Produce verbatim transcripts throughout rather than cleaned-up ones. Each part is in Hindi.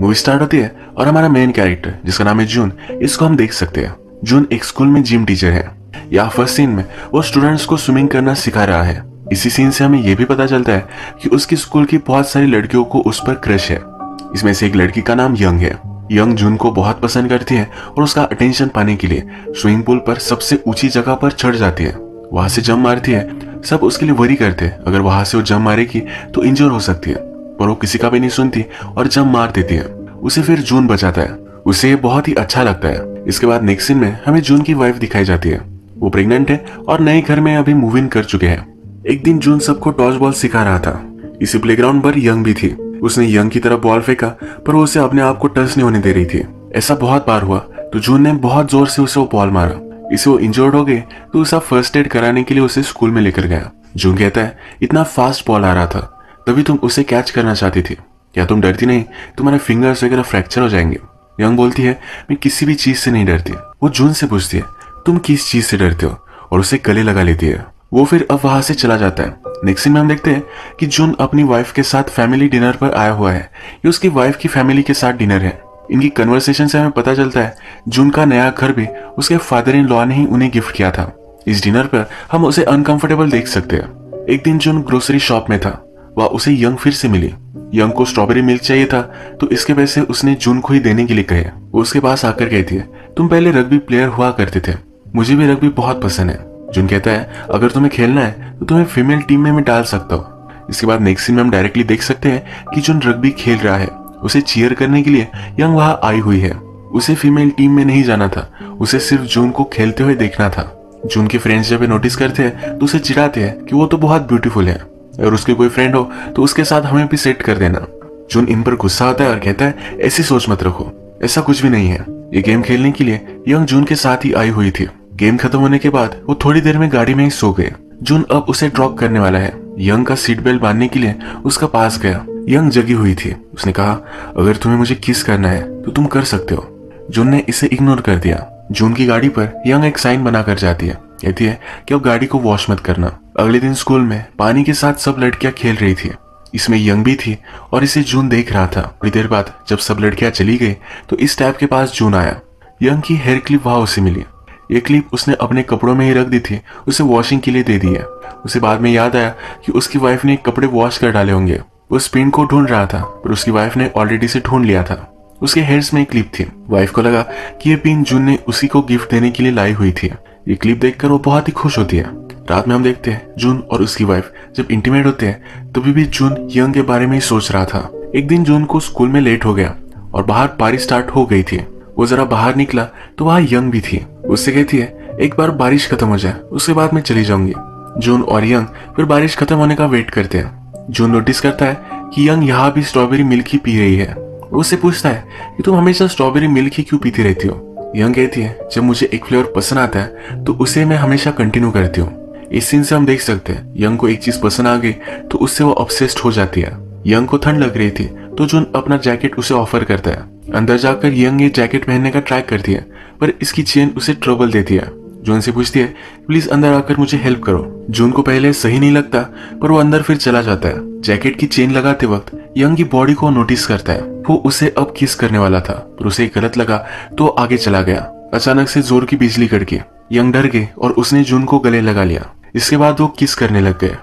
मूवी स्टार्ट होती है और हमारा मेन कैरेक्टर जिसका नाम है जून, इसको हम देख सकते हैं। जून एक स्कूल में जिम टीचर है। यहाँ फर्स्ट सीन में वो स्टूडेंट्स को स्विमिंग करना सिखा रहा है। इसी सीन से हमें यह भी पता चलता है कि उसकी स्कूल की बहुत सारी लड़कियों को उस पर क्रश है। इसमें से एक लड़की का नाम यंग है। यंग जून को बहुत पसंद करती है और उसका अटेंशन पाने के लिए स्विमिंग पूल पर सबसे ऊंची जगह पर चढ़ जाती है। वहां से जंप मारती है। सब उसके लिए वरी करते हैं, अगर वहां से वो जंप मारेगी तो इंजर हो सकती है, पर वो किसी का भी नहीं सुनती और जंप मार देती है। उसे फिर जून बचाता है। उसे बहुत ही अच्छा लगता है। इसके बाद नेक्स्ट सीन में हमें जून की वाइफ दिखाई जाती है। वो प्रेग्नेंट है और नए घर में अभी मूव इन कर चुके हैं। एक दिन जून सबको टॉस बॉल सिखा रहा था। इसी प्लेग्राउंड पर यंग भी थी। उसने यंग की तरफ बॉल फेंका, पर वो उसे अपने आप को टच नहीं होने दे रही थी। ऐसा बहुत बार हुआ तो जून ने बहुत जोर से उसे वो बॉल मारा। इसे वो इंजर्ड हो गए तो उसे फर्स्ट एड कराने के लिए उसे स्कूल में लेकर गया। जून कहता है, इतना फास्ट बॉल आ रहा था, तभी तुम उसे कैच करना चाहती थी, क्या तुम डरती नहीं? तुम्हारे फिंगर्स वगैरह फ्रैक्चर हो जाएंगे। यंग बोलती है, मैं किसी भी चीज से नहीं डरती। वो जून से पूछती है, तुम किस चीज से डरते हो? और उसे गले लगा लेती है। वो फिर अब वहां से चला जाता है। नेक्स्ट सीन में हम देखते हैं कि जून अपनी वाइफ के साथ फैमिली डिनर पर आया हुआ है। ये उसकी वाइफ की फैमिली के साथ डिनर है। इनकी कन्वर्सेशन से हमें पता चलता है जून का नया घर भी उसके फादर इन लॉ ने ही उन्हें गिफ्ट किया था। इस डिनर पर हम उसे अनकंफर्टेबल देख सकते हैं। एक दिन जून ग्रोसरी शॉप में था। वह उसे यंग फिर से मिली। यंग को स्ट्रॉबेरी मिल्क चाहिए था, तो इसके पैसे उसने जून को ही देने के लिए कहे। वो उसके पास आकर कहती है, तुम पहले रग्बी प्लेयर हुआ करते थे, मुझे भी रग्बी बहुत पसंद है। जून कहता है, अगर तुम्हें खेलना है तो तुम्हें फीमेल टीम में मैं डाल सकता हूँ। इसके बाद नेक्स्ट सीन में हम डायरेक्टली देख सकते हैं कि जून रग्बी खेल रहा है। उसे चीयर करने के लिए यंग वहां आई हुई है। उसे फीमेल टीम में नहीं जाना था, उसे सिर्फ जून को खेलते हुए देखना था। जून के फ्रेंड्स जब ये नोटिस करते हैं तो उसे चिढ़ाते हैं कि वो तो बहुत ब्यूटीफुल है, अगर उसके कोई फ्रेंड हो तो उसके साथ हमें भी सेट कर देना। जून इन पर गुस्सा होता है और कहता है, ऐसी सोच मत रखो, ऐसा कुछ भी नहीं है। ये गेम खेलने के लिए यंग जून के साथ ही आई हुई थी। गेम खत्म होने के बाद वो थोड़ी देर में गाड़ी में ही सो गए। जून अब उसे ड्रॉप करने वाला है। यंग का सीट बेल्ट बांधने के लिए उसका पास गया। यंग जगी हुई थी। उसने कहा, अगर तुम्हें मुझे किस करना है तो तुम कर सकते हो। जून ने इसे इग्नोर कर दिया। जून की गाड़ी पर यंग एक साइन बना कर जाती है, कहती है कि अब गाड़ी को वॉश मत करना। अगले दिन स्कूल में पानी के साथ सब लड़कियां खेल रही थी। इसमें यंग भी थी और इसे जून देख रहा था। थोड़ी देर बाद जब सब लड़कियां चली गई तो इस टैब के पास जून आया। यंग की हेयर क्लिप वहां उसे मिली। ये क्लिप उसने अपने कपड़ों में ही रख दी थी, उसे वॉशिंग के लिए दे दी है। उसे बाद में याद आया कि उसकी वाइफ ने कपड़े वॉश कर डाले होंगे। वो स्पिन को ढूंढ रहा था, पर उसकी वाइफ ने ऑलरेडी से ढूंढ लिया था। उसके हेयर्स में एक क्लिप थी। वाइफ को लगा कि ये पिन जून ने उसी को गिफ्ट देने के लिए लाई हुई थी। ये क्लिप देखकर वो बहुत ही खुश होती है। रात में हम देखते हैं जून और उसकी वाइफ जब इंटीमेट होते हैं तभी भी जून यंग के बारे में ही सोच रहा था। एक दिन जून को स्कूल में लेट हो गया और बाहर बारिश स्टार्ट हो गई थी। वो जरा बाहर निकला तो वहाँ यंग भी थी। उससे कहती है, एक बार बारिश खत्म हो जाए उसके बाद मैं चली जाऊंगी। जून और यंग फिर बारिश खत्म होने का वेट करते हैं। जून नोटिस करता है कि यंग यहाँ भी स्ट्रॉबेरी मिल्क ही पी रही है। उससे पूछता है कि तुम हमेशा स्ट्रॉबेरी मिल्क ही क्यों पीती रहती हो? यंग कहती है, जब मुझे एक फ्लेवर पसंद आता है तो उसे मैं हमेशा कंटिन्यू करती हूँ। इस सीन से हम देख सकते हैं यंग को एक चीज पसंद आ गई तो उससे वो ऑब्सेस्ड हो जाती है। यंग को ठंड लग रही थी तो जून अपना जैकेट उसे ऑफर करता है। अंदर जाकर यंग ये जैकेट पहनने का ट्राई करती है, पर इसकी चेन उसे ट्रबल देती है। जून से पूछती है, प्लीज अंदर आकर मुझे हेल्प करो। जून को पहले सही नहीं लगता, पर वो अंदर फिर चला जाता है। जैकेट की चेन लगाते वक्त यंग की बॉडी को नोटिस करता है। वो उसे अब किस करने वाला था, पर उसे गलत लगा तो आगे चला गया। अचानक से जोर की बिजली कड़की। यंग डर गए और उसने जून को गले लगा लिया। इसके बाद वो किस करने लग गए।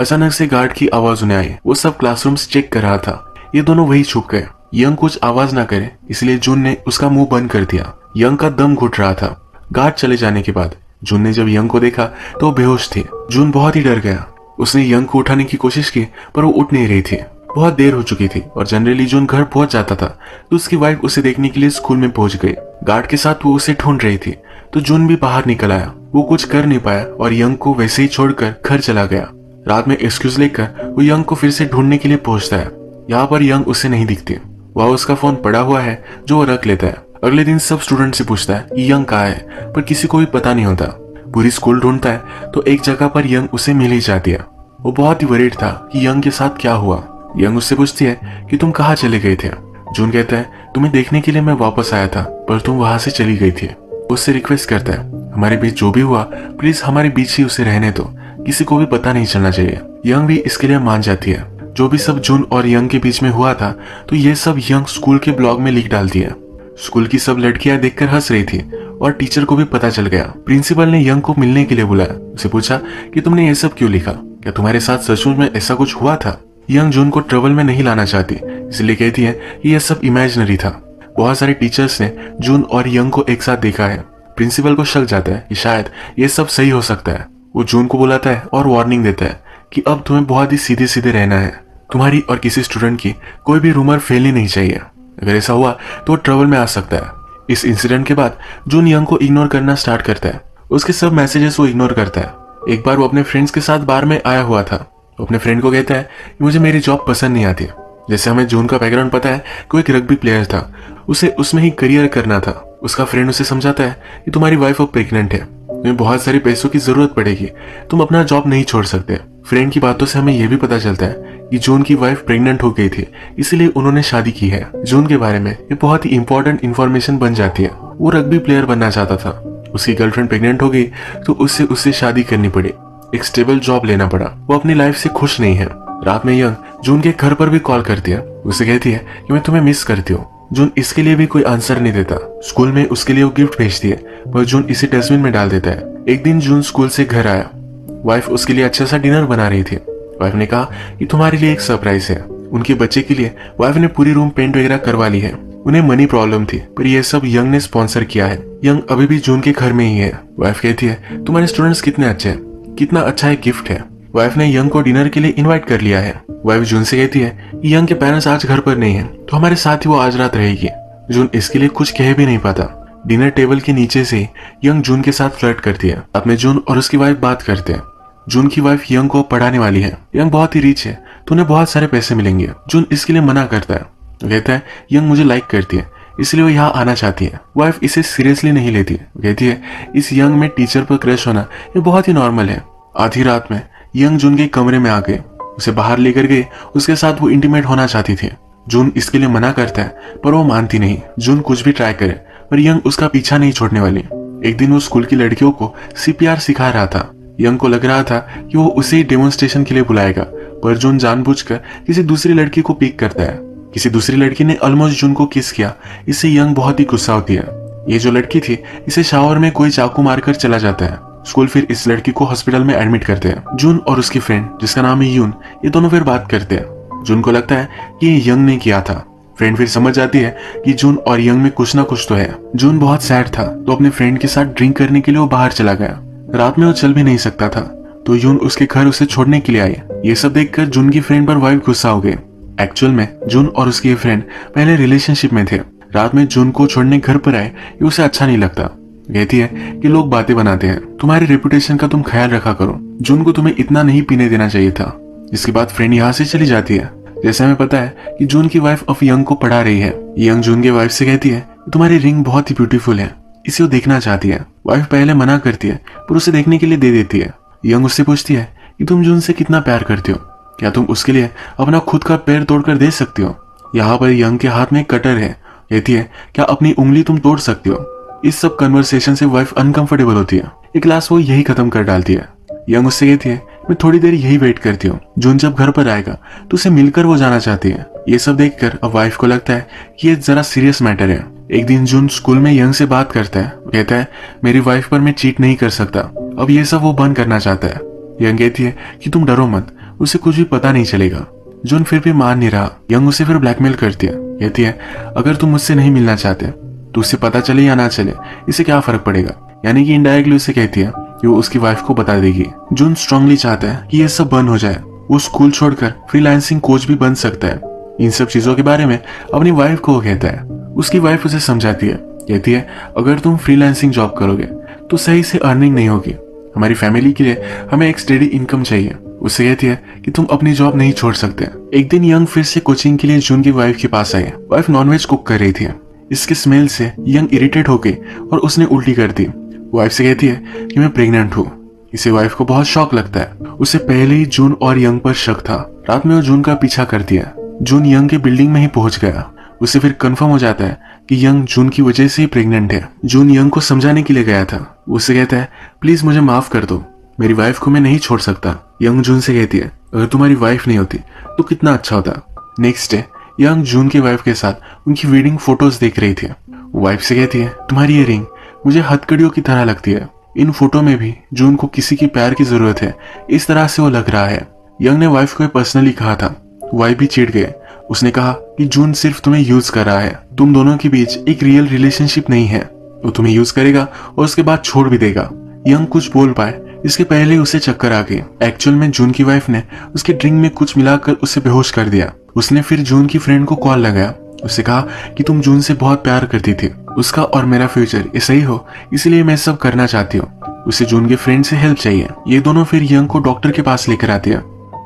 अचानक से गार्ड की आवाज उन्हें आई। वो सब क्लासरूम्स चेक कर रहा था। ये दोनों वही छुप गए। यंग कुछ आवाज ना करे इसलिए जून ने उसका मुंह बंद कर दिया। यंग का दम घुट रहा था। गार्ड चले जाने के बाद जून ने जब यंग को देखा तो वो बेहोश थी। जून बहुत ही डर गया। उसने यंग को उठाने की कोशिश की, पर वो उठ नहीं रही थी। बहुत देर हो चुकी थी और जनरली जून घर पहुंच जाता था, तो उसकी वाइफ उसे देखने के लिए स्कूल में पहुंच गई। गार्ड के साथ वो उसे ढूंढ रही थी, तो जून भी बाहर निकल आया। वो कुछ कर नहीं पाया और यंग को वैसे ही छोड़कर घर चला गया। रात में एक्सक्यूज लेकर वो यंग को फिर से ढूंढने के लिए पहुंचता है। यहाँ पर यंग उसे नहीं दिखती। वह उसका फोन पड़ा हुआ है जो वो रख लेता है। अगले दिन सब स्टूडेंट से पूछता है कि यंग कहाँ है, पर किसी को भी पता नहीं होता। पूरी स्कूल ढूंढता है तो एक जगह पर यंग उसे मिल ही जाती है। वो बहुत ही वरीड था कि यंग के साथ क्या हुआ। यंग उससे पूछती है कि तुम कहाँ चले गए थे? जून कहता है, तुम्हें देखने के लिए मैं वापस आया था, पर तुम वहां से चली गई थी। उससे रिक्वेस्ट करता है, हमारे बीच जो भी हुआ प्लीज हमारे बीच ही उसे रहने दो, किसी को भी पता नहीं चलना चाहिए। यंग भी इसके लिए मान जाती है। जो भी सब जुन और यंग के बीच में हुआ था तो ये सब यंग स्कूल के ब्लॉग में लिख डाल दिया। स्कूल की सब लड़कियां देखकर हंस रही थी और टीचर को भी पता चल गया। प्रिंसिपल ने यंग को मिलने के लिए बुलाया, उसे पूछा कि तुमने ये सब क्यों लिखा, क्या तुम्हारे साथ सचमुच में ऐसा कुछ हुआ था। यंग जून को ट्रबल में नहीं लाना चाहती इसलिए कहती है कि यह सब इमेजिनरी था। बहुत सारे टीचर्स ने जून और यंग को एक साथ देखा है। प्रिंसिपल को शक जाता है कि शायद ये सब सही हो सकता है। वो जून को बुलाता है और वार्निंग देता है कि अब तुम्हें बहुत ही सीधे सीधे रहना है, तुम्हारी और किसी स्टूडेंट की कोई भी रूमर फैलनी नहीं चाहिए, अगर ऐसा हुआ तो ट्रबल में आ सकता है। इस इंसिडेंट के बाद जून यंग को इग्नोर करना स्टार्ट करता है, उसके सब मैसेजेस वो इग्नोर करता है। एक बार वो अपने फ्रेंड्स के साथ बार में आया हुआ था। वो अपने फ्रेंड को कहता है कि मुझे मेरी जॉब पसंद नहीं आती। जैसे हमें जून का बैकग्राउंड पता है कि वो एक रग्बी प्लेयर था, उसे उसमें ही करियर करना था। उसका फ्रेंड उसे समझाता है कि तुम्हारी वाइफ अब प्रेग्नेंट है, तुम्हें बहुत सारे पैसों की जरूरत पड़ेगी, तुम अपना जॉब नहीं छोड़ सकते। फ्रेंड की बातों से हमें यह भी पता चलता है कि जून की वाइफ प्रेग्नेंट हो गई थी, इसीलिए उन्होंने शादी की है। जून के बारे में ये बहुत ही इंपॉर्टेंट इन्फॉर्मेशन बन जाती है। वो रग्बी प्लेयर बनना चाहता था, उसकी गर्लफ्रेंड प्रेग्नेंट हो गई तो उससे उससे शादी करनी पड़ी, एक स्टेबल जॉब लेना पड़ा। वो अपनी लाइफ से खुश नहीं है। रात में यंग जून के घर पर भी कॉल करती है, उसे कहती है कि मैं तुम्हें मिस करती हूँ। जून इसके लिए भी कोई आंसर नहीं देता। स्कूल में उसके लिए वो गिफ्ट भेजती है पर जून इसे डस्टबिन में डाल देता है। एक दिन जून स्कूल से घर आया, वाइफ उसके लिए अच्छा सा डिनर बना रही थी। वाइफ ने कहा कि तुम्हारे लिए एक सरप्राइज है। उनके बच्चे के लिए वाइफ ने पूरी रूम पेंट वगैरह करवा ली है। उन्हें मनी प्रॉब्लम थी पर यह सब यंग ने स्पॉन्सर किया है। यंग अभी भी जून के घर में ही है। वाइफ कहती है तुम्हारे स्टूडेंट्स कितने अच्छे हैं, कितना अच्छा एक गिफ्ट है। वाइफ ने यंग को डिनर के लिए इनवाइट कर लिया है। वाइफ जून से कहती है कि यंग के पेरेंट्स आज घर पर नहीं है तो हमारे साथ ही वो आज रात रहेगी। जून इसके लिए कुछ कह भी नहीं पाता। डिनर टेबल के नीचे से यंग जून के साथ फ्लर्ट करती है। अब में जून और उसकी वाइफ बात करते हैं। जून की वाइफ यंग को पढ़ाने वाली है। यंग बहुत ही रिच है तो उन्हें बहुत सारे पैसे मिलेंगे। जून इसके लिए मना करता है, कहता है यंग मुझे लाइक करती है इसलिए वो यहाँ आना चाहती है। वाइफ इसे सीरियसली नहीं लेती, कहती है इस यंग में टीचर पर क्रश होना ये बहुत ही नॉर्मल है। आधी रात में यंग जून के कमरे में आ गए, उसे बाहर लेकर गए, उसके साथ वो इंटीमेट होना चाहती थी। जून इसके लिए मना करता है पर वो मानती नहीं। जून कुछ भी ट्राई करे पर यंग उसका पीछा नहीं छोड़ने वाली। एक दिन वो स्कूल की लड़कियों को सीपीआर सिखा रहा था। यंग को लग रहा था कि वो उसे डेमोन्स्ट्रेशन के लिए बुलाएगा पर जून जानबूझकर किसी दूसरी लड़की को पिक करता है। किसी दूसरी लड़की ने ऑलमोस्ट जून को किस किया, इससे यंग बहुत ही गुस्सा होती है। ये जो लड़की थी इसे शावर में कोई चाकू मारकर चला जाता है। स्कूल फिर इस लड़की को हॉस्पिटल में एडमिट करते हैं। जून और उसकी फ्रेंड जिसका नाम है यून, ये दोनों फिर बात करते हैं। जून को लगता है कि ये यंग ने किया था। फ्रेंड फिर समझ जाती है कि जून और यंग में कुछ ना कुछ तो है। जून बहुत सैड था तो अपने फ्रेंड के साथ ड्रिंक करने के लिए वो बाहर चला गया। रात में वो चल भी नहीं सकता था तो यून उसके घर उसे छोड़ने के लिए आई। ये सब देखकर जून की फ्रेंड पर वाइफ गुस्सा हो गई। एक्चुअल में जून और उसकी फ्रेंड पहले रिलेशनशिप में थे। रात में जून को छोड़ने घर पर आए, ये उसे अच्छा नहीं लगता। कहती है कि लोग बातें बनाते हैं, तुम्हारी रेपुटेशन का तुम ख्याल रखा करो, जून को तुम्हें इतना नहीं पीने देना चाहिए था। इसके बाद फ्रेंड यहाँ से चली जाती है। जैसे हमें पता है कि जून की वाइफ अब यंग को पढ़ा रही है। यंग जून के वाइफ से कहती है तुम्हारी रिंग बहुत ही ब्यूटीफुल है, इसे वो देखना चाहती है। वाइफ पहले मना करती है पर उसे देखने के लिए दे देती है। यंग उससे पूछती है कि तुम जून से कितना प्यार करती हो, क्या तुम उसके लिए अपना खुद का पैर तोड़कर दे सकती हो। यहाँ पर यंग के हाथ में कटर है, कहती है क्या अपनी उंगली तुम तोड़ सकती हो। इस सब कन्वर्सेशन से वाइफ अनकंफर्टेबल होती है। एक क्लास वो यही खत्म कर डालती है। यंग उससे कहती है मैं थोड़ी देर यही वेट करती हूँ, जून जब घर पर आएगा तो उसे मिलकर वो जाना चाहती है। ये सब देखकर अब वाइफ को लगता है कि ये जरा सीरियस मैटर है। एक दिन जून स्कूल में यंग से बात करता है, कहता है मेरी वाइफ पर मैं चीट नहीं कर सकता। अब ये सब वो बंद करना चाहता है। यंग कहती है कि तुम डरो मत, उसे कुछ भी पता नहीं चलेगा। जून फिर भी मान नहीं रहा। यंग उसे फिर ब्लैकमेल करती है, कहती है अगर तुम मुझसे नहीं मिलना चाहते तो उसे पता चले या ना चले इसे क्या फर्क पड़ेगा। यानी कि इनडायरेक्टली उसे कहती है कि वो उसकी वाइफ को बता देगी। जून स्ट्रांगली चाहता है कि ये सब बंद हो जाए। वो स्कूल छोड़कर फ्रीलांसिंग कोच भी बन सकता है। इन सब चीजों के बारे में अपनी वाइफ को कहता है। उसकी वाइफ उसे समझाती है, कहती है अगर तुम फ्रीलांसिंग जॉब करोगे तो सही से अर्निंग नहीं होगी, हमारी फैमिली के लिए हमें एक स्टेडी इनकम चाहिए। उससे कहती है कि तुम अपनी जॉब नहीं छोड़ सकते। एक दिन यंग फिर से कोचिंग के लिए जून की वाइफ के पास आई। वाइफ नॉनवेज कुक कर रही थी। इसके स्मेल से यंग इरिटेट हो गई और उसने उल्टी कर दी। वाइफ से कहती है कि मैं प्रेग्नेंट हूँ। इसे वाइफ को बहुत शॉक लगता है। उसे पहले ही जून और यंग पर शक था। रात में वो जून का पीछा करती है। जून यंग के बिल्डिंग में ही पहुंच गया। उसे फिर कंफर्म हो जाता है कि यंग जून की वजह से ही प्रेग्नेंट है। जून यंग को समझाने के लिए गया था। उससे कहता है प्लीज मुझे माफ कर दो, मेरी वाइफ को मैं नहीं छोड़ सकता। यंग जून से कहती है, अगर तुम्हारी वाइफ नहीं होती तो कितना अच्छा होता। नेक्स्ट डे यंग जून की वाइफ के साथ उनकी वेडिंग फोटोज देख रही थी। वाइफ से कहती है, तुम्हारी ये रिंग मुझे हथकड़ियों की तरह लगती है। इन फोटो में भी जून को किसी की प्यार की जरूरत है, इस तरह से वो लग रहा है। यंग ने वाइफ को पर्सनली कहा था। वाइफ भी चिढ़ गए। उसने कहा कि जून सिर्फ तुम्हें यूज कर रहा है, तुम दोनों के बीच एक रियल रिलेशनशिप नहीं है। वो तुम्हें यूज करेगा और उसके बाद छोड़ भी देगा। यंग कुछ बोल पाए इसके पहले उसे चक्कर आ गई। एक्चुअल में जून की वाइफ ने उसके ड्रिंक में कुछ मिलाकर उसे बेहोश कर दिया। उसने फिर जून की फ्रेंड को कॉल लगाया। उससे कहा कि तुम जून से बहुत प्यार करती थी, उसका और मेरा फ्यूचर ऐसा ही हो, इसलिए मैं सब करना चाहती हूँ। उसे जून के फ्रेंड से हेल्प चाहिए। ये दोनों फिर यंग को डॉक्टर के पास लेकर आती है।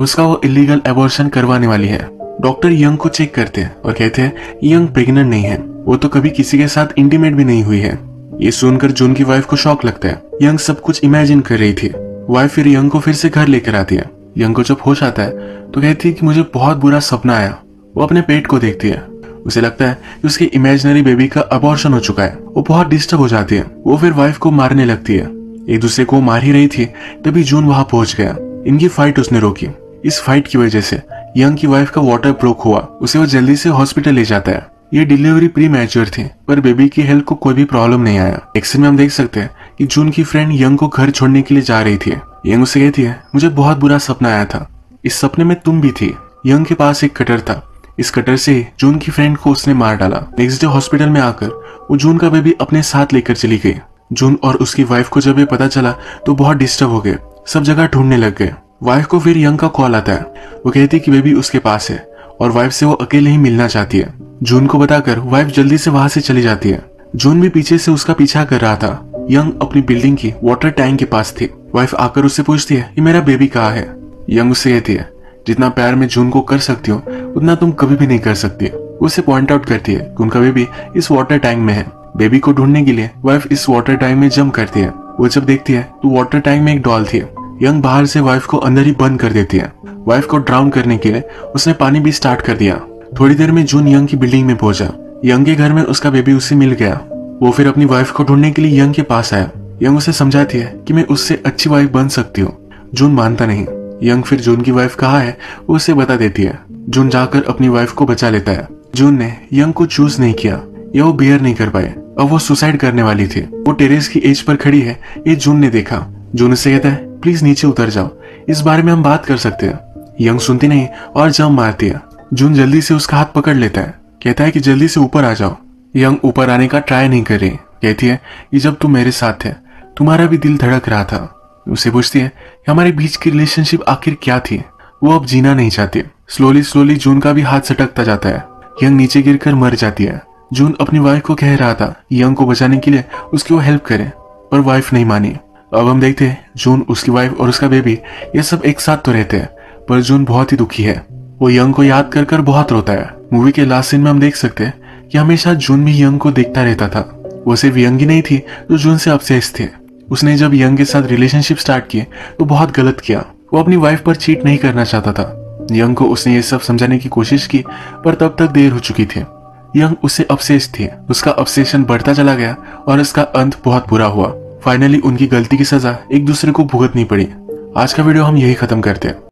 उसका वो इलीगल एबॉर्शन करवाने वाली है। डॉक्टर यंग को चेक करते हैं और कहते हैं यंग प्रेग्नेंट नहीं है, वो तो कभी किसी के साथ इंटीमेट भी नहीं हुई है। ये सुनकर जून की वाइफ को शॉक लगता है। यंग सब कुछ इमेजिन कर रही थी। वाइफ फिर यंग को फिर से घर लेकर आती है। यंग को जब होश आता है तो कहती है कि मुझे बहुत बुरा सपना आया। वो अपने पेट को देखती है। उसे लगता है कि उसके इमेजिनरी बेबी का अबॉर्शन हो चुका है। वो बहुत डिस्टर्ब हो जाती है। वो फिर वाइफ को मारने लगती है। एक दूसरे को मार ही रही थी तभी जून वहां पहुंच गया। इनकी फाइट उसने रोकी। इस फाइट की वजह से यंग की वाइफ का वाटर ब्रोक हुआ। उसे वो जल्दी से हॉस्पिटल ले जाता है। ये डिलीवरी प्री मैच्योर थी पर बेबी की हेल्थ को कोई भी प्रॉब्लम नहीं आया। एक्शन में हम देख सकते हैं कि जून की फ्रेंड यंग को घर छोड़ने के लिए जा रही थी। यंग उसे कहती है, मुझे बहुत बुरा सपना आया था, इस सपने में तुम भी थी। यंग के पास एक कटर था। इस कटर से जून की फ्रेंड को उसने मार डाला। नेक्स्ट डे हॉस्पिटल में आकर वो जून का बेबी अपने साथ लेकर चली गई। जून और उसकी वाइफ को जब ये पता चला तो बहुत डिस्टर्ब हो गए। सब जगह ढूंढने लग गए। वाइफ को फिर यंग का कॉल आता है। वो कहती है कि बेबी उसके पास है और वाइफ से वो अकेले ही मिलना चाहती है। जून को बताकर वाइफ जल्दी से वहां से चली जाती है। जून भी पीछे से उसका पीछा कर रहा था। यंग अपनी बिल्डिंग की वाटर टैंक के पास थी। वाइफ आकर उससे पूछती है कि मेरा बेबी कहाँ है। यंग उससे कहती है, जितना प्यार मैं जून को कर सकती हूँ उतना तुम कभी भी नहीं कर सकती। उसे पॉइंट आउट करती है कि उनका बेबी इस वाटर टैंक में है। बेबी को ढूंढने के लिए वाइफ इस वाटर टैंक में जंप करती है। वो जब देखती है तो वाटर टैंक में एक डॉल थी। यंग बाहर से वाइफ को अंदर ही बंद कर देती है। वाइफ को ड्राउन करने के लिए उसने पानी भी स्टार्ट कर दिया। थोड़ी देर में जून यंग की बिल्डिंग में पहुंचा। यंग के घर में उसका बेबी उसे मिल गया। वो फिर अपनी वाइफ को ढूंढने के लिए यंग के पास आया। यंग उसे समझाती है कि मैं उससे अच्छी वाइफ बन सकती हूँ। जून मानता नहीं। यंग फिर जून की वाइफ कहाँ है वो उसे बता देती है। जून जाकर अपनी वाइफ को बचा लेता है। जून ने यंग को चूज नहीं किया या वो बियर नहीं कर पाए। अब वो सुसाइड करने वाली थी। वो टेरेस की एज पर खड़ी है। ये जून ने देखा। जून उससे कहता है, प्लीज नीचे उतर जाओ, इस बारे में हम बात कर सकते हैं। यंग सुनती नहीं और जंप मारती है। जून जल्दी से उसका हाथ पकड़ लेता है। कहता है कि जल्दी से ऊपर आ जाओ। यंग ऊपर आने का ट्राई नहीं कर रही। कहती है कि जब तुम मेरे साथ थे तुम्हारा भी दिल धड़क रहा था। उसे पूछती है कि हमारे बीच की रिलेशनशिप आखिर क्या थी। वो अब जीना नहीं चाहती। स्लोली स्लोली जून का भी हाथ सटकता जाता है। यंग नीचे गिरकर मर जाती है। जून अपनी वाइफ को कह रहा था यंग को बचाने के लिए उसकी वो हेल्प करे, पर वाइफ नहीं मानी। अब हम देखते हैं जून, उसकी वाइफ और उसका बेबी ये सब एक साथ तो रहते हैं, पर जून बहुत ही दुखी है। वो यंग को याद कर कर बहुत रोता है। मूवी के लास्ट सीन में हम देख सकते हैं कि हमेशा जून भी यंग को देखता रहता था। वो सिर्फ यंग ही नहीं थी जो जून से ऑब्सेस्ड थे। उसने जब यंग के साथ रिलेशनशिप स्टार्ट किए तो बहुत गलत किया। वो अपनी वाइफ पर चीट नहीं करना चाहता था। यंग को उसने ये सब समझाने की कोशिश की पर तब तक देर हो चुकी थी। यंग उससे ऑब्सेस्ड थी। उसका ऑब्सेशन बढ़ता चला गया और इसका अंत बहुत बुरा हुआ। फाइनली उनकी गलती की सजा एक दूसरे को भुगतनी पड़ी। आज का वीडियो हम यही खत्म करते हैं।